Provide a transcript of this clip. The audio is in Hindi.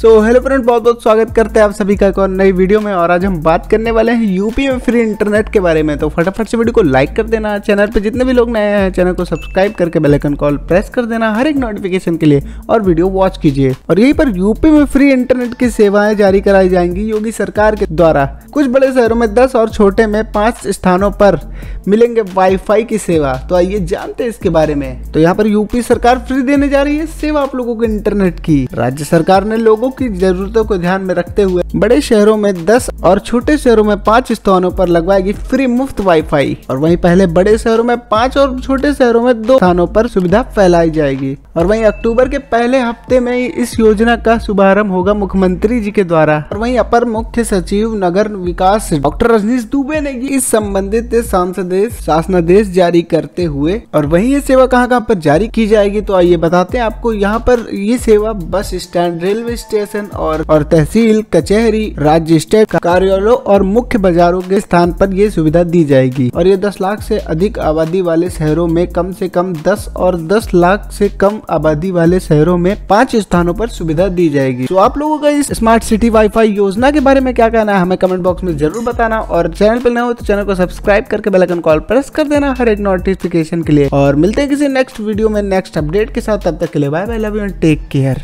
सो हेलो फ्रेंड, बहुत बहुत स्वागत करते हैं आप सभी का एक और नई वीडियो में। और आज हम बात करने वाले हैं यूपी में फ्री इंटरनेट के बारे में। तो फटाफट से वीडियो को लाइक कर देना, चैनल पे जितने भी लोग नए हैं चैनल को सब्सक्राइब करके बेल आइकन को प्रेस कर देना हर एक नोटिफिकेशन के लिए, और वीडियो वॉच कीजिए। और यहीं पर यूपी में फ्री इंटरनेट की सेवाएं जारी कराई जाएंगी योगी सरकार के द्वारा। कुछ बड़े शहरों में 10 और छोटे में 5 स्थानों पर मिलेंगे वाईफाई की सेवा। तो आइए जानते हैं इसके बारे में। तो यहाँ पर यूपी सरकार फ्री देने जा रही है सेवा आप लोगों को इंटरनेट की। राज्य सरकार ने लोगों की जरूरतों को ध्यान में रखते हुए बड़े शहरों में 10 और छोटे शहरों में 5 स्थानों पर लगवाएगी फ्री मुफ्त वाईफाई। और वहीं पहले बड़े शहरों में 5 और छोटे शहरों में 2 स्थानों पर सुविधा फैलाई जाएगी। और वहीं अक्टूबर के पहले हफ्ते में इस योजना का शुभारंभ होगा मुख्यमंत्री जी के द्वारा। और वहीं अपर मुख्य सचिव नगर विकास डॉक्टर रजनीश दुबे ने इस संबंधित शासनादेश जारी करते हुए। और वहीं ये सेवा कहाँ पर जारी की जाएगी, तो आइए बताते हैं आपको। यहाँ पर ये सेवा बस स्टैंड, रेलवे स्टेशन और तहसील कचहरी, राज्य स्टेट कार्यालयों और मुख्य बाजारों के स्थान पर ये सुविधा दी जाएगी। और ये 10 लाख से अधिक आबादी वाले शहरों में कम से कम 10 और 10 लाख से कम आबादी वाले शहरों में 5 स्थानों पर सुविधा दी जाएगी। तो आप लोगों का इस स्मार्ट सिटी वाईफाई योजना के बारे में क्या कहना है हमें कमेंट बॉक्स में जरूर बताना। और चैनल पर नए हो तो चैनल को सब्सक्राइब करके बेल आइकन को प्रेस कर देना हर एक नोटिफिकेशन के लिए। और मिलते हैं किसी नेक्स्ट वीडियो में नेक्स्ट अपडेट के साथ। तब तक के लिए bye bye, love you and take care.